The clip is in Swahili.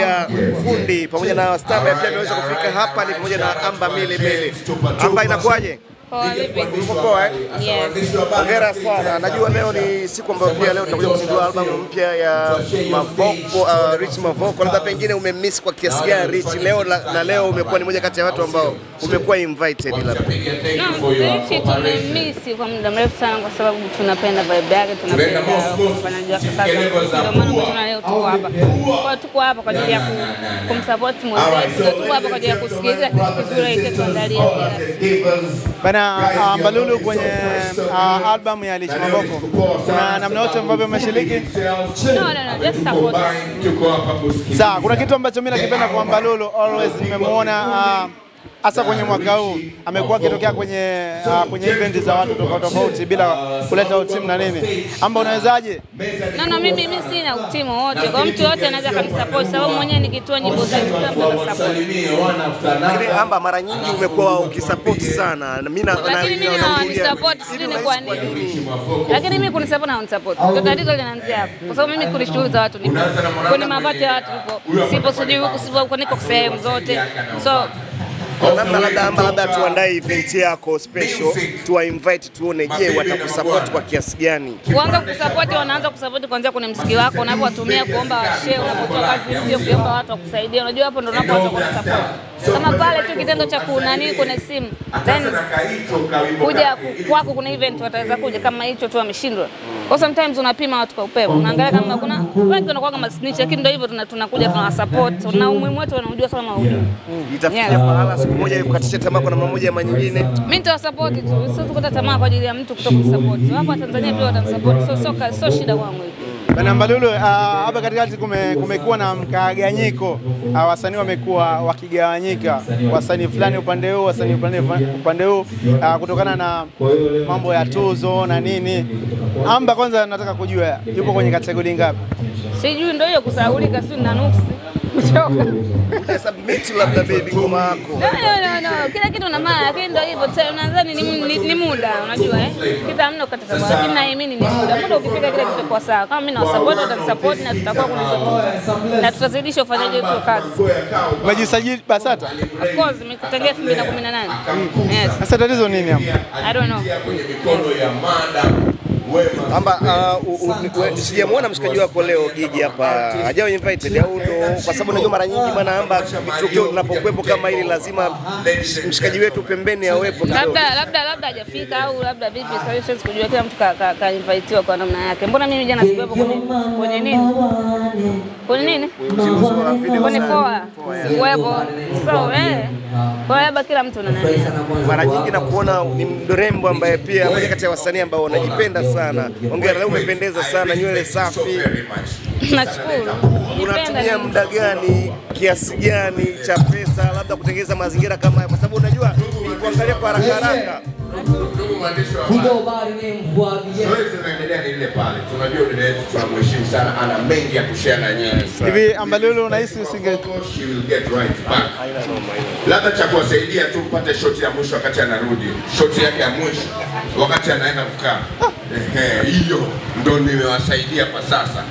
ya fundi pamoja na staff wameweza kufika hapa ni pamoja na Amber Milimili. Amber, inakuaje? Hongera sana. Najua leo ni siku ambayo pia leo tunakuja kuzindua albamu mpya ya Mavoko, Rich Mavoko. Labda pengine umemiss kwa kiasi gani Rich leo na leo umekuwa ni mmoja kati ya watu ambao umekuwa invited labda. Rich tumemiss kwa muda mrefu sana kwa sababu tunapenda vibe yake, tunapenda kufanya jua kwa sababu ndio maana tunaleo tuko hapa. Kwa tuko hapa kwa ajili ya kumsupport mwenzetu, tuko hapa kwa ajili ya kusikiliza kizuri ile tuandalia. Amber Lulu kwenye albamu ya Rich Mavoko na namna yote ambavyo umeshiriki. No, just support. Sasa kuna kitu ambacho mimi nakipenda kwa Amber Lulu, always nimemuona hasa kwenye mwaka huu amekuwa akitokea kwenye event za watu tofauti bila kuleta utimu na nini. Amber, unawezaje? No, mimi sina utimu wote. Kwa mtu yote anaweza kumsupport sababu mwenyewe ni kitoa nyimbo za support. Amber, mara nyingi umekuwa ukisupport sana. Mimi na support sini kwa nini? Lakini mimi kuna support na unsupport. Tatizo linaanzia hapo. Kwa sababu mimi kunishughuli za watu ni kuna mapato ya watu huko. Sipo sudi huko sipo kwa niko sehemu zote. So labda tuandae event yako special, tuwainvite tuone je watakusupport kwa kiasi gani. Kuanza kusupport, wanaanza kusupport kuanzia kwenye muziki wako unapowatumia kuomba washare, unapotoa kazi video kuomba watu wakusaidie. Unajua hapo ndo unapoanza kusupport. Kama pale tu kitendo cha kuna nini kuna simu, then kuja kwako kuna event wataweza kuja kama hicho tu ameshindwa. Kwa sometimes unapima watu kwa upepo, unaangalia kama kuna wengi wanakuwa kama snitch, lakini ndio hivyo tunakuja tunawasupport na umuhimu wetu wanaujua sana maudhui. Itafikia pahala siku moja ukatisha tamaa kwa namna moja ama nyingine. Mimi nitawasupport tu, sio tukata tamaa kwa ajili ya mtu kutokusupport. Wapo Tanzania pia watamsupport, sio shida kwangu hiyo. Bana Amber Lulu, hapa katikati kumekuwa na mkaganyiko. Wasanii wamekuwa wakigawanyika. Wasanii fulani upande huu, wasanii fulani upande huu kutokana na mambo ya tuzo na nini. Amber, kwanza nataka kujua yupo kwenye kategori ngapi? Sijui, ndio hiyo kusahaulika, si na nuksi. Kuchoka. Utasubmit labda baby ngoma yako. No. Kila kitu na maana, lakini ndio hivyo. Nadhani ni muda, unajua eh. Kitu hamna ukatata kwa. Lakini naamini ni muda. Muda ukifika kile kitu kwa sawa. Kama mimi na support, watasupport na tutakuwa kunisupport. Na tutazidisha ufanyaji wetu kazi. Umejisajili BASATA? Of course, nimekutangia 2018. Yes. Sasa tatizo nini hapo? I don't know. Kwenye mikono ya madam Amba, sijamuona mshikaji wako leo gigi hapa. Hajao invited au ndo kwa sababu unajua mara nyingi bwana Amber tukio tunapokuepo kama hili lazima mshikaji wetu pembeni awepo. Labda hajafika au labda vipi solutions kujua kila mtu ka invitewa kwa namna yake. Mbona mimi jana sikuepo kwenye nini? Kwenye poa. Sikuepo. So kwa haba kila mtu ana nani. Mara nyingi nakuona ni mrembo ambaye pia mmoja kati ya wasanii ambao wanajipenda sana. Hongera, leo umependeza sana, nywele safi. Nashukuru. Unatumia muda gani, kiasi gani cha pesa labda kutengeneza mazingira kama haya? Kwa sababu unajua kuangalia kwa haraka. Ndugu mwandishi wa habari. Ndio habari ni mvua vijana. Sisi tunaendelea ile pale. Tunajua dada yetu tunamheshimu sana, ana mengi ya kushare na nyinyi. Hivi Amber Lulu unahisi usinge she will get right back. Labda cha kuwasaidia tu upate shoti ya mwisho wakati anarudi. Shoti yake ya mwisho wakati anaenda kukaa. Hiyo ndio nimewasaidia kwa sasa.